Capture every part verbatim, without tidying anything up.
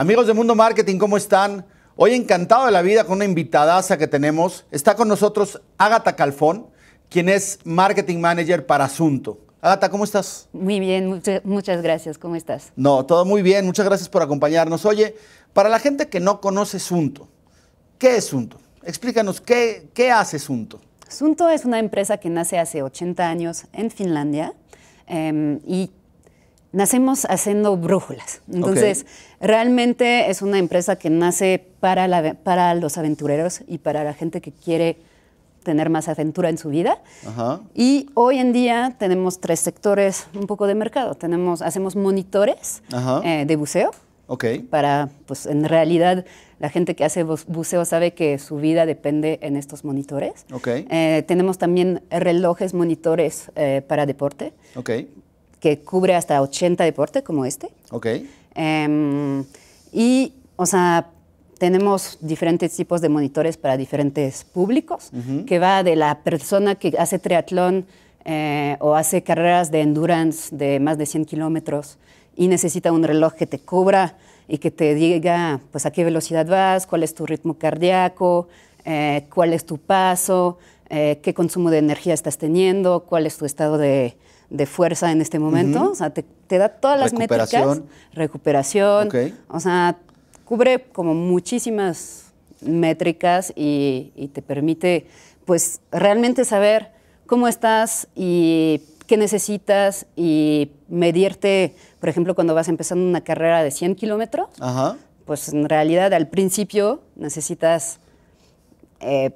Amigos de Mundo Marketing, ¿cómo están? Hoy encantado de la vida con una invitadaza que tenemos. Está con nosotros Agathe Calfón, quien es Marketing Manager para Suunto. Agathe, ¿cómo estás? Muy bien, muchas, muchas gracias. ¿Cómo estás? No, todo muy bien. Muchas gracias por acompañarnos. Oye, para la gente que no conoce Suunto, ¿qué es Suunto? Explícanos, ¿qué, qué hace Suunto? Suunto es una empresa que nace hace ochenta años en Finlandia eh, y nacemos haciendo brújulas. Entonces, okay. realmente es una empresa que nace para, la, para los aventureros y para la gente que quiere tener más aventura en su vida. Ajá. Y hoy en día tenemos tres sectores un poco de mercado. Tenemos, hacemos monitores eh, de buceo. Okay. Para, pues en realidad, la gente que hace buceo sabe que su vida depende en estos monitores. Okay. Eh, tenemos también relojes, monitores eh, para deporte. Okay. Que cubre hasta ochenta deportes como este. Okay. Eh, y, o sea, tenemos diferentes tipos de monitores para diferentes públicos, uh-huh. que va de la persona que hace triatlón eh, o hace carreras de endurance de más de cien kilómetros y necesita un reloj que te cubra y que te diga pues a qué velocidad vas, cuál es tu ritmo cardíaco, eh, cuál es tu paso, eh, qué consumo de energía estás teniendo, cuál es tu estado de, de fuerza en este momento. Uh-huh. O sea, te, te da todas las métricas. Recuperación. Okay. O sea, cubre como muchísimas métricas y, y te permite pues realmente saber cómo estás y qué necesitas y medirte, por ejemplo, cuando vas empezando una carrera de cien kilómetros, pues en realidad al principio necesitas, eh,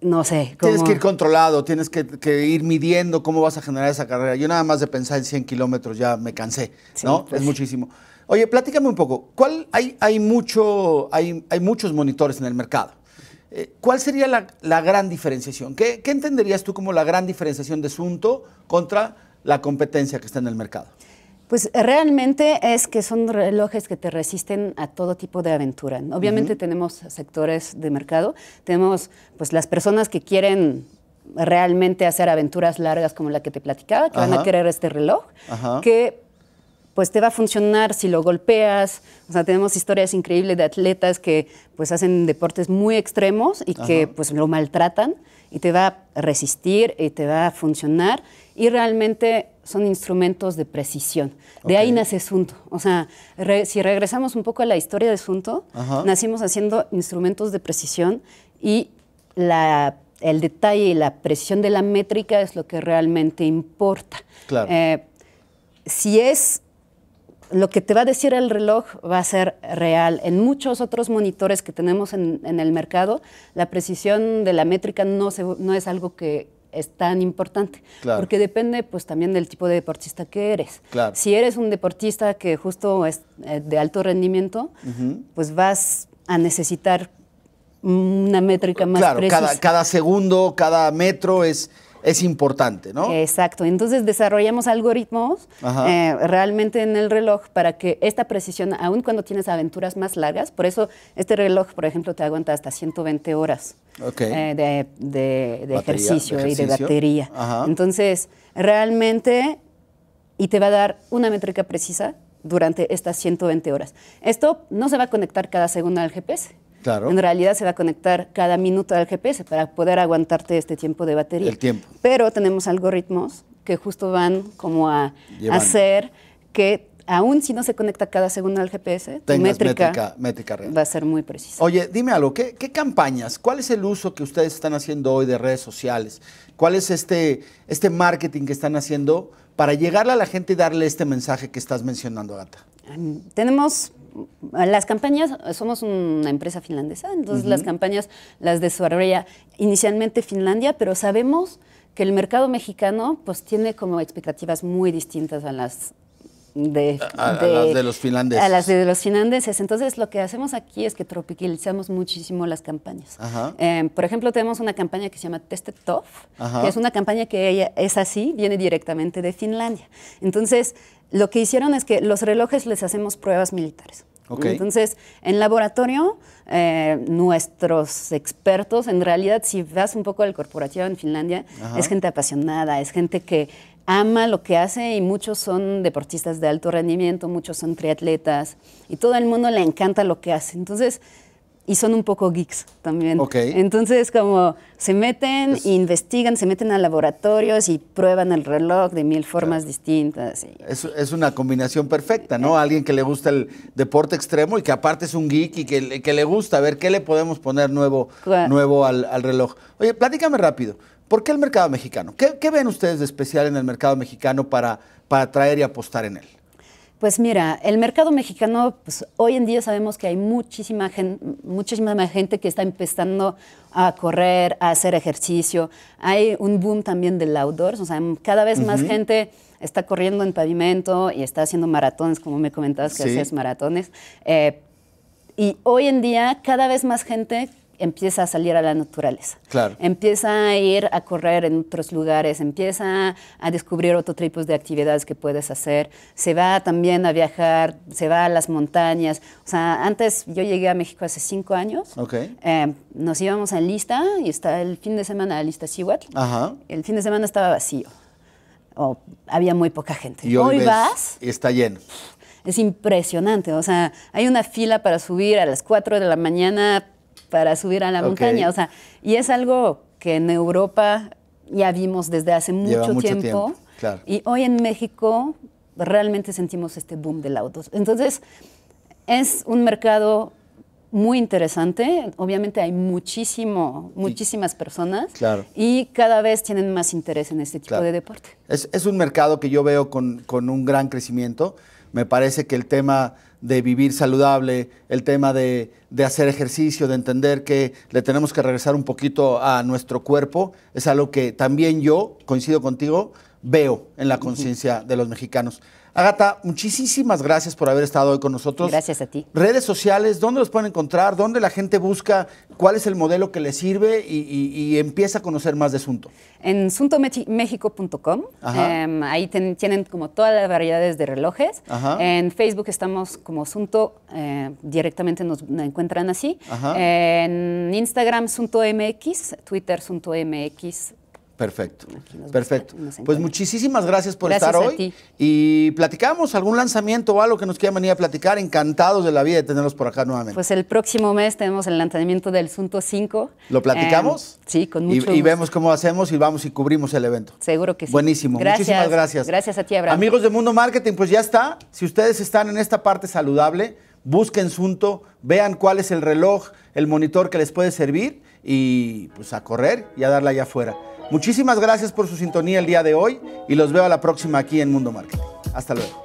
no sé. Como... Tienes que ir controlado, tienes que, que ir midiendo cómo vas a generar esa carrera. Yo nada más de pensar en cien kilómetros ya me cansé, sí, ¿no? Pues... Es muchísimo. Oye, platícame un poco, ¿cuál hay, hay, mucho, hay, hay muchos monitores en el mercado? ¿Cuál sería la, la gran diferenciación? ¿Qué, ¿Qué entenderías tú como la gran diferenciación de Suunto contra la competencia que está en el mercado? Pues realmente es que son relojes que te resisten a todo tipo de aventura. Obviamente uh-huh. tenemos sectores de mercado, tenemos pues las personas que quieren realmente hacer aventuras largas como la que te platicaba, que Ajá. van a querer este reloj, Ajá. que pues te va a funcionar si lo golpeas. O sea, tenemos historias increíbles de atletas que pues hacen deportes muy extremos y Ajá. que pues lo maltratan y te va a resistir y te va a funcionar y realmente son instrumentos de precisión. Okay. De ahí nace Suunto. O sea, re, si regresamos un poco a la historia de Suunto, Ajá. nacimos haciendo instrumentos de precisión y la... el detalle y la precisión de la métrica es lo que realmente importa. Claro. Eh, si es lo que te va a decir el reloj, va a ser real. En muchos otros monitores que tenemos en, en el mercado, la precisión de la métrica no, se, no es algo que es tan importante, claro. porque depende pues, también del tipo de deportista que eres. Claro. Si eres un deportista que justo es eh, de alto rendimiento, uh-huh. pues vas a necesitar una métrica más claro, precisa. Cada, cada segundo, cada metro es... es importante, ¿no? Exacto. Entonces desarrollamos algoritmos eh, realmente en el reloj para que esta precisión, aun cuando tienes aventuras más largas, por eso este reloj, por ejemplo, te aguanta hasta ciento veinte horas okay. eh, de, de, de, batería, ejercicio de ejercicio y de batería. Ajá. Entonces, realmente, y te va a dar una métrica precisa durante estas ciento veinte horas. Esto no se va a conectar cada segundo al G P S. Claro. En realidad se va a conectar cada minuto al G P S para poder aguantarte este tiempo de batería. El tiempo. Pero tenemos algoritmos que justo van como a Llevando. hacer que, aun si no se conecta cada segundo al G P S, tu métrica, métrica, métrica real. va a ser muy precisa. Oye, dime algo, ¿qué, qué campañas? ¿Cuál es el uso que ustedes están haciendo hoy de redes sociales? ¿Cuál es este, este marketing que están haciendo para llegarle a la gente y darle este mensaje que estás mencionando, Agathe? Um, tenemos... Las campañas, somos una empresa finlandesa, entonces uh-huh. las campañas las desarrolla inicialmente Finlandia, pero sabemos que el mercado mexicano pues tiene como expectativas muy distintas a las de, a, de, a las de los finlandeses. A las de los finlandeses. Entonces lo que hacemos aquí es que tropicalizamos muchísimo las campañas. Eh, por ejemplo, tenemos una campaña que se llama Tested Tough, Ajá. que es una campaña que ella es así, viene directamente de Finlandia. Entonces, lo que hicieron es que los relojes les hacemos pruebas militares. Okay. Entonces, en laboratorio, eh, nuestros expertos, en realidad, si vas un poco al corporativo en Finlandia, Ajá. es gente apasionada, es gente que ama lo que hace y muchos son deportistas de alto rendimiento, muchos son triatletas y todo el mundo le encanta lo que hace. Entonces, y son un poco geeks también. Okay. Entonces, como se meten, es... investigan, se meten a laboratorios y prueban el reloj de mil formas claro. distintas. Y... Es, es una combinación perfecta, ¿no? Eh. Alguien que le gusta el deporte extremo y que aparte es un geek y que, que le gusta a ver qué le podemos poner nuevo, nuevo al, al reloj. Oye, platícame rápido. ¿Por qué el mercado mexicano? ¿Qué, qué ven ustedes de especial en el mercado mexicano para, para atraer y apostar en él? Pues mira, el mercado mexicano, pues hoy en día sabemos que hay muchísima gente, muchísima gente que está empezando a correr, a hacer ejercicio. Hay un boom también del outdoors, o sea, cada vez más uh-huh. gente está corriendo en pavimento y está haciendo maratones, como me comentabas que sí. hacías maratones. Eh, y hoy en día cada vez más gente empieza a salir a la naturaleza. Claro. Empieza a ir a correr en otros lugares, empieza a descubrir otro tipo de actividades que puedes hacer. Se va también a viajar, se va a las montañas. O sea, antes yo llegué a México hace cinco años. Okay. Eh, nos íbamos a Lista y está el fin de semana a Lista Cihuatl. Ajá. El fin de semana estaba vacío. O había muy poca gente. Y hoy, hoy vas... Está lleno. Es impresionante. O sea, hay una fila para subir a las cuatro de la mañana... para subir a la okay. montaña, o sea, y es algo que en Europa ya vimos desde hace mucho, mucho tiempo, tiempo. Claro. Y hoy en México realmente sentimos este boom del outdoor. Entonces, es un mercado muy interesante, obviamente hay muchísimo, muchísimas personas claro. y cada vez tienen más interés en este tipo claro. de deporte. Es, es un mercado que yo veo con, con un gran crecimiento. Me parece que el tema de vivir saludable, el tema de, de hacer ejercicio, de entender que le tenemos que regresar un poquito a nuestro cuerpo, es algo que también yo, coincido contigo, veo en la conciencia de los mexicanos. Agatha, muchísimas gracias por haber estado hoy con nosotros. Gracias a ti. Redes sociales, ¿dónde los pueden encontrar? ¿Dónde la gente busca? ¿Cuál es el modelo que les sirve? Y, y, y empieza a conocer más de Suunto. En suunto méxico punto com, eh, ahí ten, tienen como todas las variedades de relojes. Ajá. En Facebook estamos como Suunto, eh, directamente nos encuentran así. Eh, en Instagram, Suunto M X, Twitter, Suunto M X. Perfecto, perfecto. Pues muchísimas gracias por gracias estar hoy. Ti. Y platicamos algún lanzamiento o algo que nos quieran venir a platicar. Encantados de la vida de tenerlos por acá nuevamente. Pues el próximo mes tenemos el lanzamiento del Suunto cinco. ¿Lo platicamos? Eh, sí, con mucho y, gusto. Y vemos cómo hacemos y vamos y cubrimos el evento. Seguro que sí. Buenísimo, gracias. Muchísimas gracias. Gracias a ti, Abraham. Amigos de Mundo Marketing, pues ya está. Si ustedes están en esta parte saludable, busquen Suunto, vean cuál es el reloj, el monitor que les puede servir y pues a correr y a darla allá afuera. Muchísimas gracias por su sintonía el día de hoy y los veo a la próxima aquí en Mundo Marketing. Hasta luego.